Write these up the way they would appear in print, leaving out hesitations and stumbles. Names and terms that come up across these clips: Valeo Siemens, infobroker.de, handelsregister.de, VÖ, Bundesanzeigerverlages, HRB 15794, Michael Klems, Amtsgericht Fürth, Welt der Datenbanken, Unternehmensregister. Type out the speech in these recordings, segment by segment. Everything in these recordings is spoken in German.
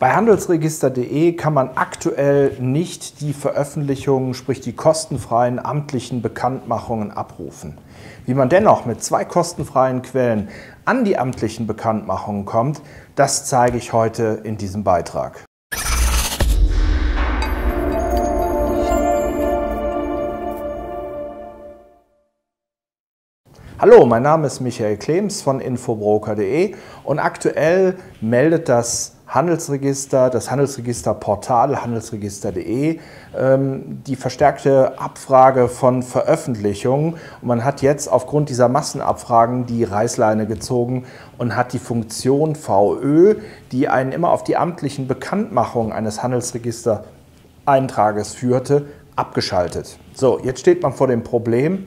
Bei handelsregister.de kann man aktuell nicht die Veröffentlichungen, sprich die kostenfreien amtlichen Bekanntmachungen abrufen. Wie man dennoch mit zwei kostenfreien Quellen an die amtlichen Bekanntmachungen kommt, das zeige ich heute in diesem Beitrag. Hallo, mein Name ist Michael Klems von infobroker.de und aktuell meldet das Handelsregister, das Handelsregisterportal handelsregister.de, die verstärkte Abfrage von Veröffentlichungen. Und man hat jetzt aufgrund dieser Massenabfragen die Reißleine gezogen und hat die Funktion VÖ, die einen immer auf die amtlichen Bekanntmachungen eines Handelsregistereintrages führte, abgeschaltet. So, jetzt steht man vor dem Problem: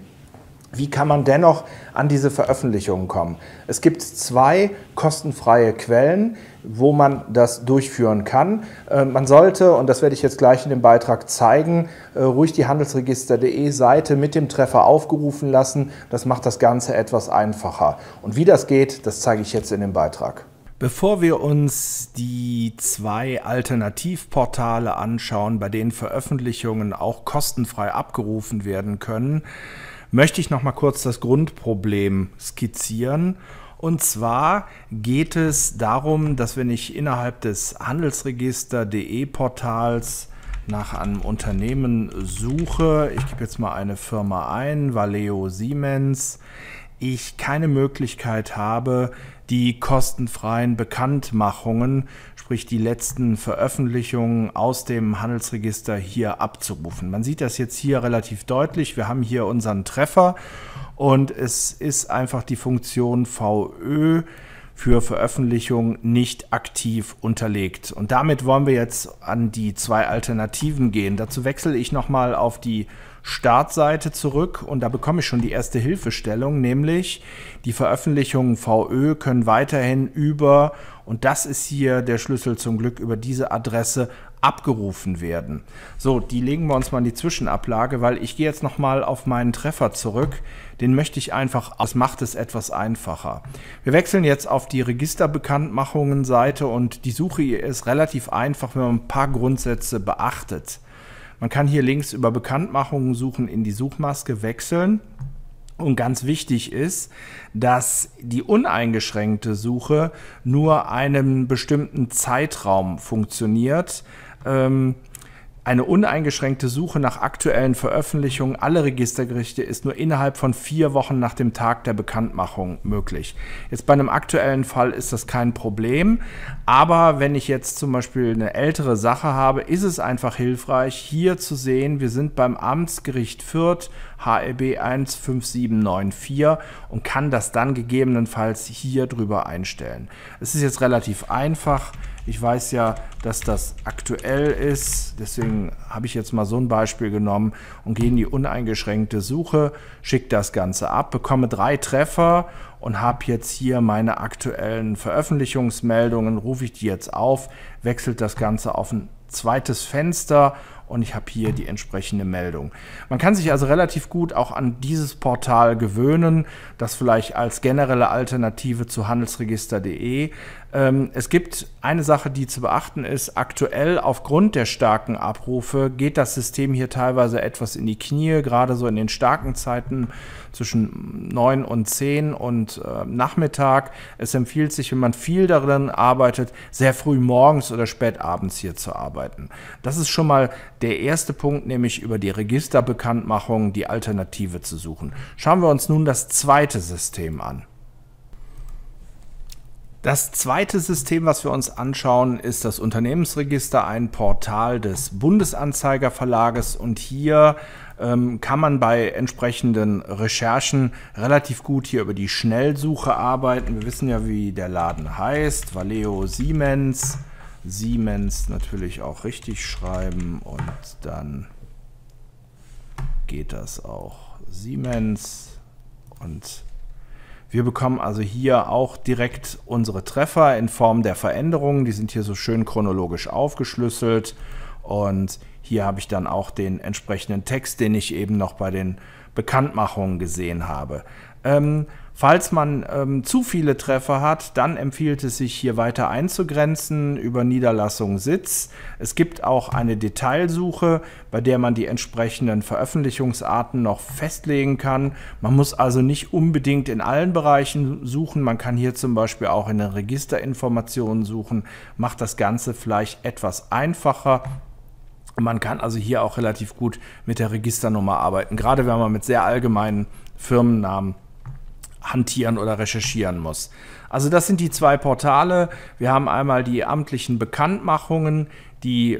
Wie kann man dennoch an diese Veröffentlichungen kommen? Es gibt zwei kostenfreie Quellen, wo man das durchführen kann. Man sollte, und das werde ich jetzt gleich in dem Beitrag zeigen, ruhig die handelsregister.de Seite mit dem Treffer aufgerufen lassen. Das macht das Ganze etwas einfacher. Und wie das geht, das zeige ich jetzt in dem Beitrag. Bevor wir uns die zwei Alternativportale anschauen, bei denen Veröffentlichungen auch kostenfrei abgerufen werden können, möchte ich noch mal kurz das Grundproblem skizzieren. Und zwar geht es darum, dass wenn ich innerhalb des handelsregister.de Portals nach einem Unternehmen suche, ich gebe jetzt mal eine Firma ein, Valeo Siemens, ich keine Möglichkeit habe, die kostenfreien Bekanntmachungen, sprich die letzten Veröffentlichungen aus dem Handelsregister hier abzurufen. Man sieht das jetzt hier relativ deutlich. Wir haben hier unseren Treffer und es ist einfach die Funktion VÖ für Veröffentlichung nicht aktiv unterlegt. Und damit wollen wir jetzt an die zwei Alternativen gehen. Dazu wechsle ich nochmal auf die Startseite zurück und da bekomme ich schon die erste Hilfestellung, nämlich die Veröffentlichungen VÖ können weiterhin über, und das ist hier der Schlüssel zum Glück, über diese Adresse abgerufen werden. So, die legen wir uns mal in die Zwischenablage, weil ich gehe jetzt nochmal auf meinen Treffer zurück. Den möchte ich einfach, das macht es etwas einfacher. Wir wechseln jetzt auf die Registerbekanntmachungen-Seite und die Suche hier ist relativ einfach, wenn man ein paar Grundsätze beachtet. Man kann hier links über Bekanntmachungen suchen, in die Suchmaske wechseln. Und ganz wichtig ist, dass die uneingeschränkte Suche nur einen bestimmten Zeitraum funktioniert. Eine uneingeschränkte Suche nach aktuellen Veröffentlichungen aller Registergerichte ist nur innerhalb von 4 Wochen nach dem Tag der Bekanntmachung möglich. Jetzt bei einem aktuellen Fall ist das kein Problem, aber wenn ich jetzt zum Beispiel eine ältere Sache habe, ist es einfach hilfreich, hier zu sehen, wir sind beim Amtsgericht Fürth, HRB 15794, und kann das dann gegebenenfalls hier drüber einstellen. Es ist jetzt relativ einfach. Ich weiß ja, dass das aktuell ist, deswegen habe ich jetzt mal so ein Beispiel genommen und gehe in die uneingeschränkte Suche, schicke das Ganze ab, bekomme 3 Treffer und habe jetzt hier meine aktuellen Veröffentlichungsmeldungen, rufe ich die jetzt auf, wechselt das Ganze auf ein zweites Fenster und ich habe hier die entsprechende Meldung. Man kann sich also relativ gut auch an dieses Portal gewöhnen, das vielleicht als generelle Alternative zu handelsregister.de. Es gibt eine Sache, die zu beachten ist. Aktuell aufgrund der starken Abrufe geht das System hier teilweise etwas in die Knie, gerade so in den starken Zeiten zwischen 9 und 10 und Nachmittag. Es empfiehlt sich, wenn man viel darin arbeitet, sehr früh morgens oder spät abends hier zu arbeiten. Das ist schon mal der erste Punkt, nämlich über die Registerbekanntmachung die Alternative zu suchen. Schauen wir uns nun das zweite System an. Das zweite System, was wir uns anschauen, ist das Unternehmensregister, ein Portal des Bundesanzeigerverlages, und hier kann man bei entsprechenden Recherchen relativ gut hier über die Schnellsuche arbeiten. Wir wissen ja, wie der Laden heißt, Valeo Siemens. Siemens natürlich auch richtig schreiben und dann geht das auch. Siemens, und wir bekommen also hier auch direkt unsere Treffer in Form der Veränderungen. Die sind hier so schön chronologisch aufgeschlüsselt und hier habe ich dann auch den entsprechenden Text, den ich eben noch bei den Bekanntmachungen gesehen habe. Falls man zu viele Treffer hat, dann empfiehlt es sich, hier weiter einzugrenzen über Niederlassung, Sitz. Es gibt auch eine Detailsuche, bei der man die entsprechenden Veröffentlichungsarten noch festlegen kann. Man muss also nicht unbedingt in allen Bereichen suchen. Man kann hier zum Beispiel auch in den Registerinformationen suchen. Macht das Ganze vielleicht etwas einfacher. Man kann also hier auch relativ gut mit der Registernummer arbeiten, gerade wenn man mit sehr allgemeinen Firmennamen hantieren oder recherchieren muss. Also das sind die zwei Portale. Wir haben einmal die amtlichen Bekanntmachungen, die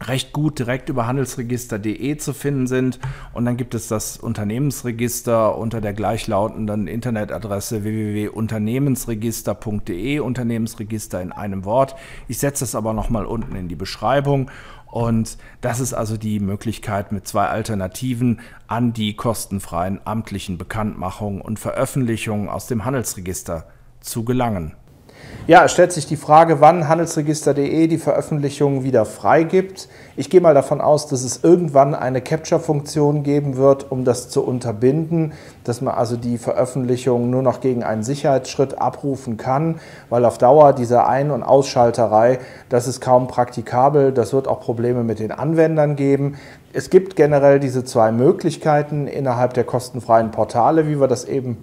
recht gut direkt über handelsregister.de zu finden sind, und dann gibt es das Unternehmensregister unter der gleichlautenden Internetadresse www.unternehmensregister.de, Unternehmensregister in einem Wort. Ich setze das aber nochmal unten in die Beschreibung, und das ist also die Möglichkeit, mit zwei Alternativen an die kostenfreien amtlichen Bekanntmachungen und Veröffentlichungen aus dem Handelsregister zu gelangen. Ja, es stellt sich die Frage, wann handelsregister.de die Veröffentlichung wieder freigibt. Ich gehe mal davon aus, dass es irgendwann eine Capture-Funktion geben wird, um das zu unterbinden, dass man also die Veröffentlichung nur noch gegen einen Sicherheitsschritt abrufen kann, weil auf Dauer diese Ein- und Ausschalterei, das ist kaum praktikabel, das wird auch Probleme mit den Anwendern geben. Es gibt generell diese zwei Möglichkeiten innerhalb der kostenfreien Portale, wie wir das eben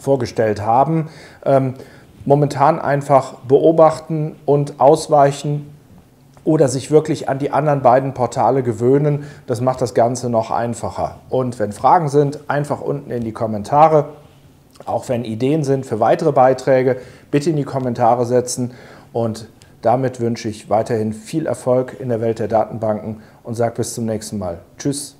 vorgestellt haben. Momentan einfach beobachten und ausweichen oder sich wirklich an die anderen beiden Portale gewöhnen. Das macht das Ganze noch einfacher. Und wenn Fragen sind, einfach unten in die Kommentare. Auch wenn Ideen sind für weitere Beiträge, bitte in die Kommentare setzen. Und damit wünsche ich weiterhin viel Erfolg in der Welt der Datenbanken und sage bis zum nächsten Mal. Tschüss.